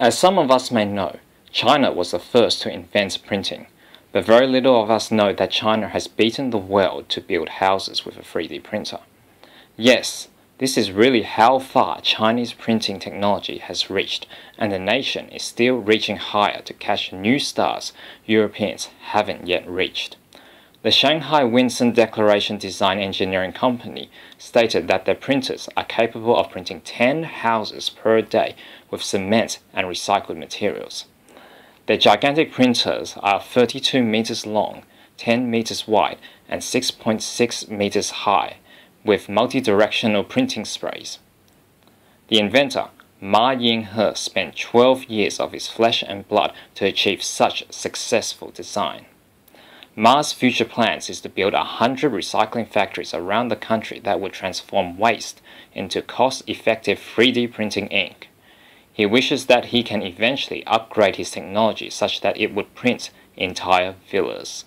As some of us may know, China was the first to invent printing, but very little of us know that China has beaten the world to build houses with a 3D printer. Yes, this is really how far Chinese printing technology has reached, and the nation is still reaching higher to catch new stars Europeans haven't yet reached. The Shanghai WinSun Decoration Design Engineering Company stated that their printers are capable of printing 10 houses per day with cement and recycled materials. Their gigantic printers are 32 meters long, 10 meters wide, and 6.6 meters high, with multi-directional printing sprays. The inventor, Ma Ying-he, spent 12 years of his flesh and blood to achieve such successful design. Ma's future plans is to build 100 recycling factories around the country that will transform waste into cost-effective 3D printing ink. He wishes that he can eventually upgrade his technology such that it would print entire villas.